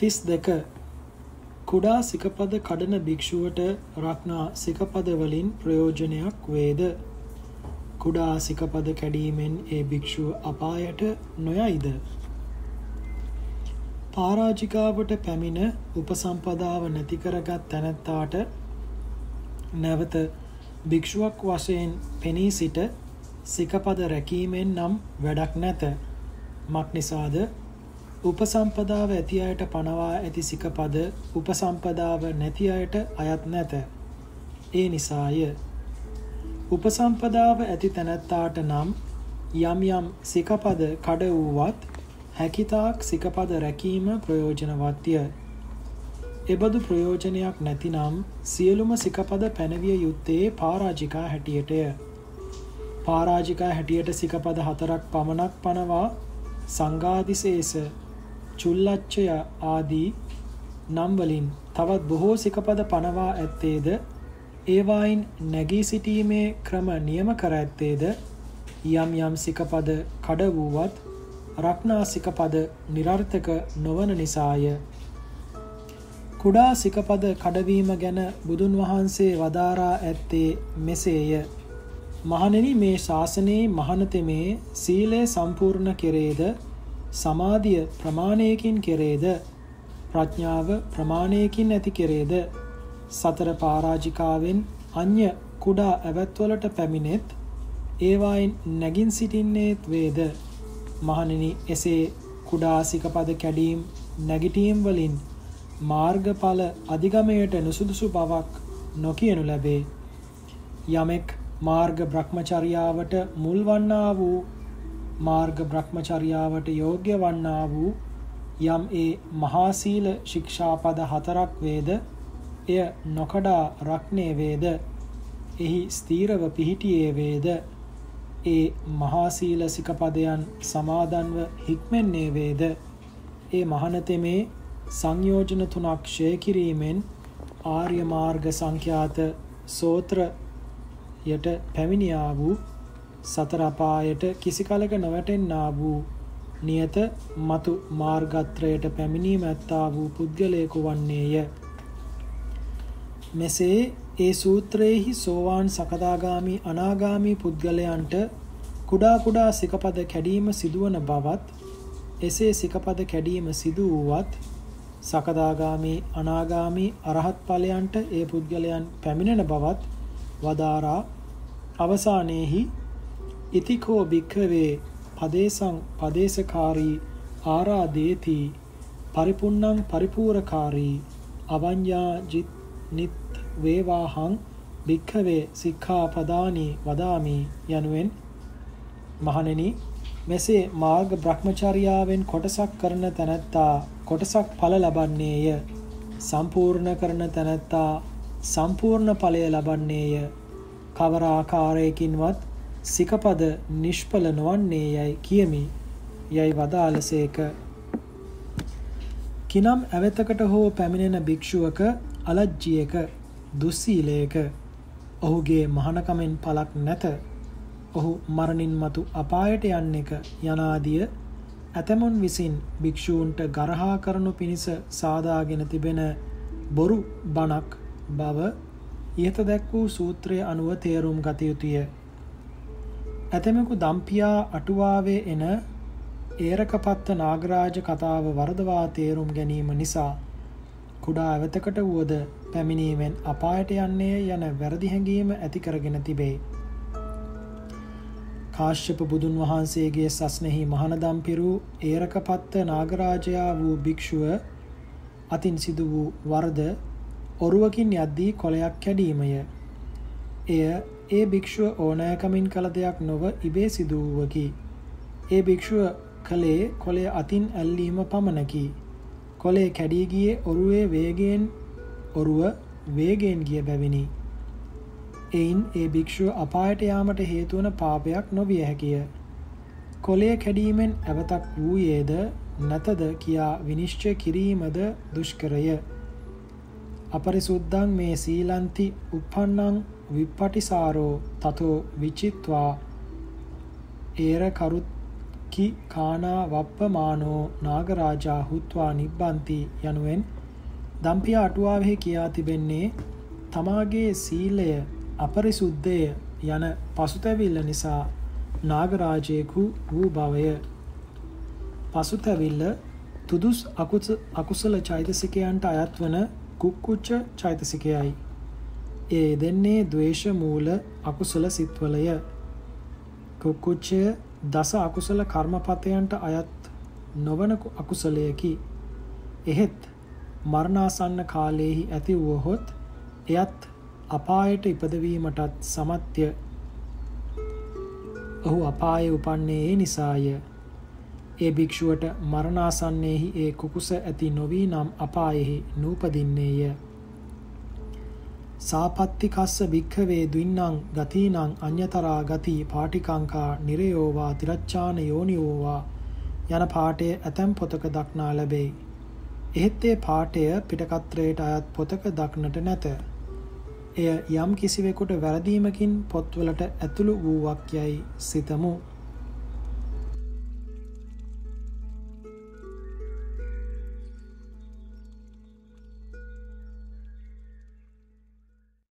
32 කුඩා සිකපද කඩන භික්ෂුවට රක්නා සිකපද වලින් ප්‍රයෝජනයක් වේද කුඩා සිකපද කැඩීමෙන් ඒ භික්ෂුව අපායට නොයයිද පාරාජිකාවට පැමිණ උපසම්පදාව නැති කරගත් තැනැත්තාට නැවත භික්ෂුවක් වශයෙන් පෙනී සිට සිකපද රැකීමෙන් නම් වැඩක් නැත මක්නිසාද उपसंपदाव ऐति आयट पणवा ऐति सिकपद उपसंपदाव नैति आयट आयत नैत ए निसाय उपसंपदाव ऐति तनत्ताट नाम यम यम सिकपद कडवुवत हैकिताक सिकपद रकीम प्रयोजनवत्य एबदु प्रयोजनयाक नैति नाम सियलुम सिकपद पेनविय युत्ते पाराजिका हटियट सिकपद हतरक पमनक पणवा संगादिशेष චුල්ලච්ඡය ආදී නම් වලින් තවත් බොහෝ සිකපද පනවා ඇත්තේද ඒවායින් නැගී සිටීමේ ක්‍රම නියම කර ඇත්තේද යම් යම් සිකපද කඩ වූවත් රක්නා සිකපද નિરර්ථක නොවන නිසාය කුඩා සිකපද කඩවීම ගැන බුදුන් වහන්සේ වදාරා ඇත්තේ මෙසේය මහණෙනි මේ ශාසනයේ මහානතමේ සීලය සම්පූර්ණ කෙරේද සමාධිය ප්‍රමාණයකින් කෙරේද ප්‍රඥාව ප්‍රමාණයකින් ඇති කෙරේද සතර පරාජිකාවෙන් අන්‍ය කුඩා අවත්වලට පැමිණෙත් ඒවායින් නැගින් සිටින්නේත් වේද මහණෙනි එසේ කුඩා සිකපද කැඩීම් නැගිටීම් වලින් මාර්ගඵල අධිගමයට නුසුදුසු බවක් නොකියනු ලැබේ යමෙක් මාර්ග බ්‍රහ්මචර්යාවට මුල් වන්නා වූ मार्ग ब्रह्मचर्यावट योग्य वन्नावू यम ए महासील शिक्षापद हतरक वेद य नोकडा रक्ने वेद एहि स्थिरव पिहिटिये वेद ए महासील सिकपदयन समादन्व हिक्मेन्ने वेद ए महानतेमे संयोजन තුනක් ෂේ කිරීමෙන් ආර්ය මාර්ග සංඛ්‍යාත සෝත්‍ර යට පැමිණියා වූ සතර අපායට කිසි කලක නොවැටෙන්නා වූ නියත මතු මාර්ගත්‍රයට පැමිණීම ඇත්තා වූ පුද්ගලයෙකු වන්නේය මෙසේ ඒ සූත්‍රයේහි සෝවාන් සකදාගාමි අනාගාමි පුද්ගලයන්ට කුඩා කුඩා සිකපද කැඩීම සිදුවන බවත් එසේ සිකපද කැඩීම සිදු වූවත් සකදාගාමි අනාගාමි අරහත් ඵලයන්ට ඒ පුද්ගලයන් පැමිණෙන බවත් වදාරා අවසානයේහි इतिको भिक्खवे पदेसं पदेशकारी आराधेति परिपुन्नं परिपूरकारी अवञ्ञाजित वेवाहं भिक्खवे सिक्खापदानि वदामि यनुवेन महानेनि मेसे मार्ग ब्रह्मचर्यावेन කොටසක් කරන තැනැත්තා කොටසක් ඵල ලබන්නේය සම්පූර්ණ කරන තැනැත්තා සම්පූර්ණ ඵලය ලබන්නේය කවර ආකාරයකින්වත් සිකපද නිෂ්ඵල නොවන්නේ යයි කියමි යයි වදාළසේක කිනම් අවතකට හෝ පැමිණෙන භික්ෂුවක අලජ්ජියක දුස්සීලයක ඔහුගේ මහානකමෙන් පලක් නැත ඔහු මරණින් මතු අපායට යන්නේක යනාදිය ඇතමුන් විසින් භික්ෂූන්ට ගරහා කරනු පිණිස සාදාගෙන තිබෙන බොරු බණක් බව ඊට දැක් වූ සූත්‍රයේ අනුව තේරුම් ගත යුතුය ඇතමෙකු දම්පියා අටුවාවේ එන ඒරකපත්ත නාගරාජ කතාව වරදවා තේරුම් ගැනීම නිසා කුඩා අවතකට වුවද පැමිණීමෙන් අපායට යන්නේ යන වැරදි හැඟීම ඇති කරගෙන තිබේ. කාශ්‍යප බුදුන් වහන්සේගේ සස්නෙහි මහානදම් පිරු ඒරකපත්ත නාගරාජයා වූ භික්ෂුව අතින් සිදු වූ වරද ඔරුවකින් යද්දී කොළයක් කැඩීමය. එය ඒ භික්ෂුව ඕනෑකමින් කළ දෙයක් නොව ඉබේ සිදු වූවකි. ඒ භික්ෂුව කලේ කොළය අතින් ඇල්ලීම පමණකි. කොළේ කැඩී ගියේ ඔරුව වේගයෙන් ගිය බැවිනි. එයින් ඒ භික්ෂුව අපායට යාමට හේතු වන පාපයක් නොවිය හැකිය. කොළය කැඩීමෙන් අවතක් වූයේද නැතද කියා විනිශ්චය කිරීමද දුෂ්කරය. අපරිසුද්ධං මේ සීලන්ති උප්පන්නං विपटिसारो ततो विचित्वा एरकरुत कि काना वप्पमानो नागराजा हुत्वा निब्बन्ति यनुवेन दंपिया अटुवावे किया तिबेन्ने तमागे सीलय अपरिशुद्धय යන පසුතැවිල්ල නිසා නාගරාජයෙකු වූ භවය. පසුතැවිල්ල තුදුස් අකුසල චෛතසිකයන්ට අයත් වන කුක්කුච්ච චෛතසිකයයි. ඒ දෙන්නේ ද්වේෂ මූල අකුසල සිත්වලය. කුක්කුච්චය දස අකුසල කර්මපතයන්ට අයත් නොවන අකුසලයකි. එහෙත් මරණාසන්න කාලයේහි ඇති වූහොත් එයත් අපායට ඉපදවීමටත් සමත්ය. ඔහු අපායේ උපන්නේ ඒ නිසාය. ඒ භික්ෂුවට මරණාසන්නයේහි ඒ කුකුස ඇති නොවී නම් අපායෙහි නූපදින්නේය. සාපත්ති කස්ස භික්ඛවේ ද්වින්නම් ගතිනම් අඤ්‍යතරා ගති පාටිකාංකා නිරයෝවා තිරච්ඡාන යෝනියෝවා යන පාඨය ඇතැම් පොතක දක්නා ලැබේ. එහෙත් ඒ පාඨය පිටකත්‍රයට අයත් පොතක දක්නට නැත. එය යම් කිසිවෙකුට වැරදීමකින් පොත්වලට ඇතුළු වූවක් යයි සිතමු.